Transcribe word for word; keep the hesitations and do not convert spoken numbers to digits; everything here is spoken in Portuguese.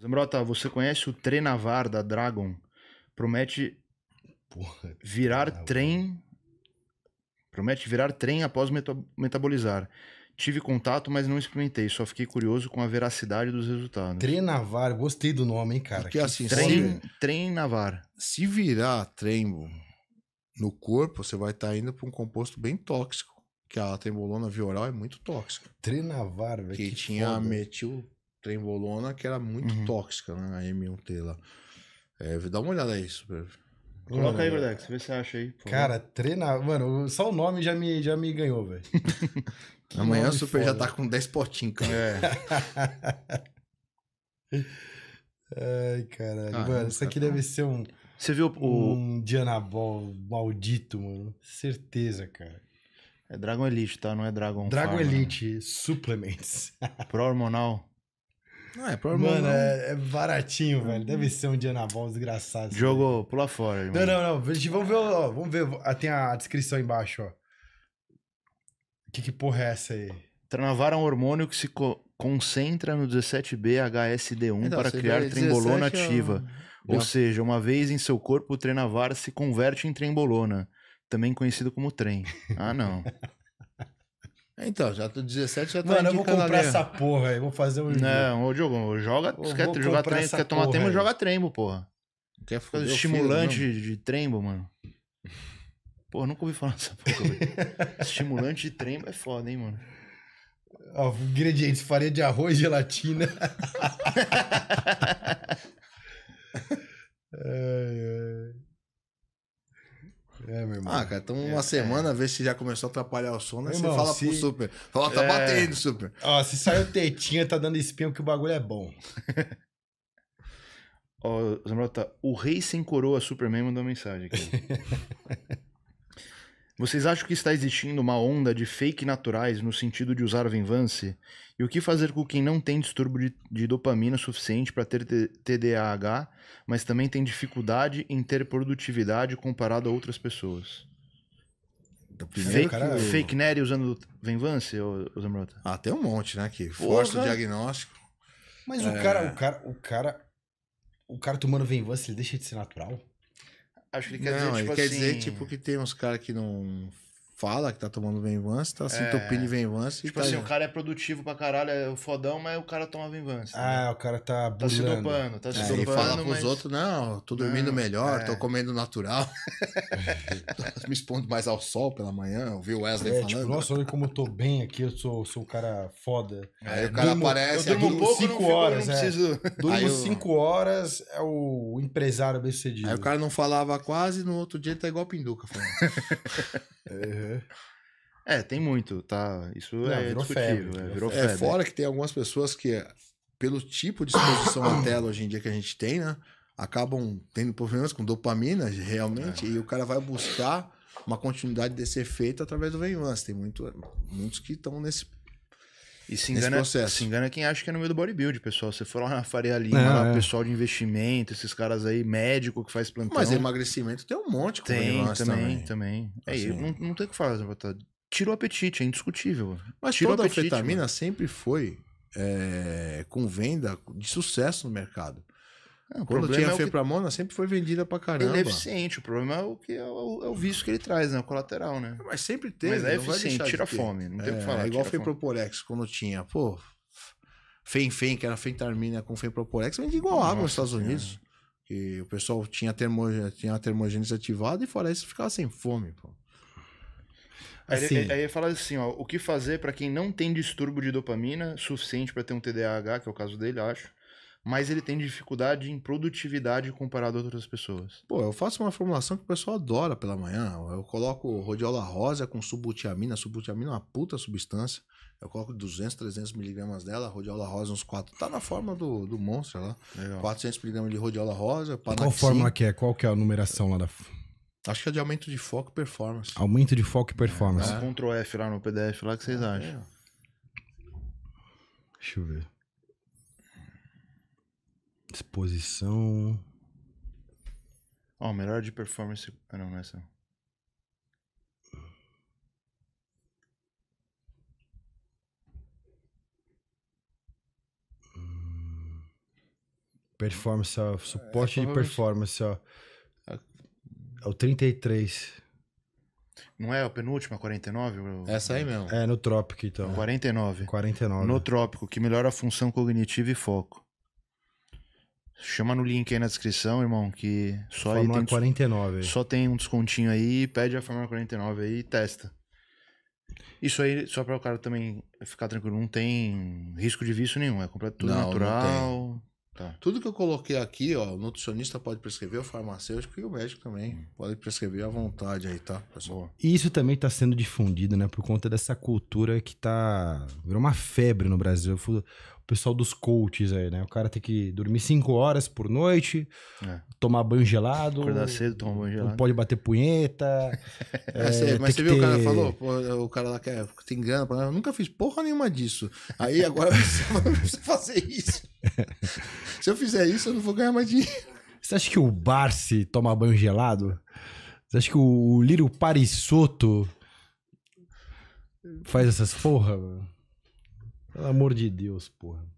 Zambrota, você conhece o Trenavar da Dragon? Promete Porra, virar caramba. trem... Promete virar trem após metabolizar. Tive contato, mas não experimentei. Só fiquei curioso com a veracidade dos resultados. Trenavar, gostei do nome, hein, cara? Porque, assim, trem, se... Trenavar. Se virar trembo no corpo, você vai estar indo para um composto bem tóxico. Que a trembolona via oral é muito tóxica. Trenavar, velho. Que, que tinha foda. A metiltrembolona, que era muito uhum. tóxica, né? A M um T lá. É, dá uma olhada aí, super. Coloca mano, aí, Vladex, vê se você acha aí. Cara, Trenavar. Mano, só o nome já me, já me ganhou, velho. Amanhã o Super foda. já tá com dez potinhos, cara. É. Ai, caralho. Caramba, mano, isso aqui cara. deve ser um... Você viu o... Um Dianabol maldito, mano. Certeza, cara. É Dragon Elite, tá? Não é Dragon Dragon Pharma, Elite, né? Supplements. Pró-hormonal. Não, é pró-hormonal. Mano, é, é baratinho, velho. Deve ser um Dianabol desgraçado. Jogou, né? Pula fora, irmão. Não, não, não. A gente, vamos ver, ó, vamos ver. Tem a descrição embaixo, ó. Que, que porra é essa aí? Trenavar é um hormônio que se co concentra no dezessete B H S D um então, para criar trembolona ativa. É um... Ou seja, uma vez em seu corpo, o Trenavar se converte em trembolona, também conhecido como trem. Ah, não. Então, já tô dezessete, já tô Mano, eu vou comprar galera. essa porra aí, vou fazer um... Não, ô Diogo, joga, eu quer jogar trem, quer tomar trembo, joga trembo, porra. Quer ficar estimulante filho, de, de trembo, mano. Pô, nunca ouvi falar dessa porra. Estimulante de trembo é foda, hein, mano. Ó, ingredientes, farinha de arroz, gelatina. Ai, ai. É, meu irmão. Ah, cara, então uma é, semana, é. ver se já começou a atrapalhar o sono, aí você irmão, fala se... pro Super. Fala, tá é. batendo, Super. Ó, se saiu tetinha, tá dando espinho, que o bagulho é bom. Ó, Zambrota, o Rei Sem Coroa Superman mandou uma mensagem aqui. Vocês acham que está existindo uma onda de fake naturais no sentido de usar a Venvanse? E o que fazer com quem não tem distúrbio de, de dopamina suficiente para ter T D A H, mas também tem dificuldade em ter produtividade comparado a outras pessoas? Fake, cara, fake Nery usando Venvanse, Zambrota? Ah, tem um monte, né? Que força o diagnóstico. Mas é... o cara, o cara, o cara, o cara tomando Venvanse, ele deixa de ser natural? Acho que ele quer não, dizer, tipo ele assim... quer dizer, tipo, que tem uns caras que não fala que tá tomando Venvanse, tá se entupindo de Venvanse. Tipo tá assim, aí. o cara é produtivo pra caralho, é o fodão, mas o cara toma Venvanse. Ah, né? o cara tá Tá se dopando, tá se é, dopando. Ele fala pros mas... outros, não, tô dormindo não, melhor, é. tô comendo natural. Me expondo mais ao sol pela manhã, eu vi o Wesley é, falando. Tipo, nossa, olha como eu tô bem aqui, eu sou, sou um cara foda. Aí é, o cara durmo, aparece... Eu durmo pouco, cinco não, horas, não preciso... É. Durmo cinco eu... horas, é o empresário bem sucedido. Aí o cara não falava quase, no outro dia ele tá igual pinduca falando. Uhum. É, tem muito, tá? Isso não, é discutível. Febre, é, virou febre. É, fora que tem algumas pessoas que, pelo tipo de exposição à tela hoje em dia que a gente tem, né? Acabam tendo problemas com dopamina, realmente, é. e o cara vai buscar uma continuidade desse efeito através do Venvanse. Tem muito, muitos que estão nesse, e se engana, nesse processo. Se engana quem acha que é no meio do bodybuild, pessoal. Você for lá na Faria Lima, é, lá, é. pessoal de investimento, esses caras aí, médico que faz plantão. Mas emagrecimento tem um monte com tem, Venvanse também. Tem, também. Assim. É, não, não tem o que falar, tira o apetite, é indiscutível. Mas toda a fetamina sempre foi é, com venda de sucesso no mercado. Não, o Quando tinha é a Femproporex, que... sempre foi vendida pra caramba. Ele é eficiente, o problema é o, que é o, é o vício que ele traz, né? O colateral, né? Mas sempre teve. Mas é eficiente, tira a fome, não tem o é, que falar. É igual o Femproporex, quando tinha, pô, Femfém, que era fentarmina com Femproporex, vendia igual água nos Estados Unidos. Que o pessoal tinha, termo, tinha a termogênese ativada e fora isso ficava sem fome, pô. Assim. Aí, aí fala assim, ó, o que fazer pra quem não tem distúrbio de dopamina suficiente pra ter um T D A H, que é o caso dele, acho. Mas ele tem dificuldade em produtividade comparado a outras pessoas. Pô, eu faço uma formulação que o pessoal adora pela manhã. Eu coloco rodiola rosa com subutiamina. Subutiamina é uma puta substância. Eu coloco duzentos, trezentos miligramas dela. Rodiola rosa uns quatro. Tá na forma do, do monstro lá. Legal. quatrocentos miligramas de rodiola rosa. Panaxi. Qual forma que é? Qual que é a numeração lá da... Acho que é de aumento de foco e performance. Aumento de foco e performance. É. Ctrl F lá no P D F. Lá que vocês ah, acham. É. Deixa eu ver. Exposição. Ó, oh, melhor de performance. Ah, não, não é essa. Performance, ó, suporte é, é de performance, ó. É o trinta e três. Não é a penúltima, quarenta e nove? Essa aí mesmo. É, no Trópico, então. quarenta e nove. quarenta e nove. No Trópico, que melhora a função cognitiva e foco. Chama no link aí na descrição, irmão, que só aí tem... quarenta e nove. Só tem um descontinho aí, pede a Fórmula quarenta e nove aí e testa. Isso aí, só para o cara também ficar tranquilo, não tem risco de vício nenhum, é completo, tudo não, natural... Não tem. Tá. Tudo que eu coloquei aqui, ó, o nutricionista pode prescrever, o farmacêutico e o médico também hum. pode prescrever à vontade aí, tá, pessoal? E isso também tá sendo difundido, né, por conta dessa cultura que tá... Virou uma febre no Brasil. O pessoal dos coaches aí, né? O cara tem que dormir cinco horas por noite, é. tomar banho gelado. Acordar cedo, tomar banho gelado. Não pode bater punheta. é, é, mas você viu ter... o cara falou, pô, o cara lá que é, te engana, eu nunca fiz porra nenhuma disso. Aí agora você precisa fazer isso. Se eu fizer isso, eu não vou ganhar mais dinheiro. Você acha que o Barsi toma banho gelado? Você acha que o Lírio Parisotto faz essas porra, mano? Pelo amor de Deus, porra.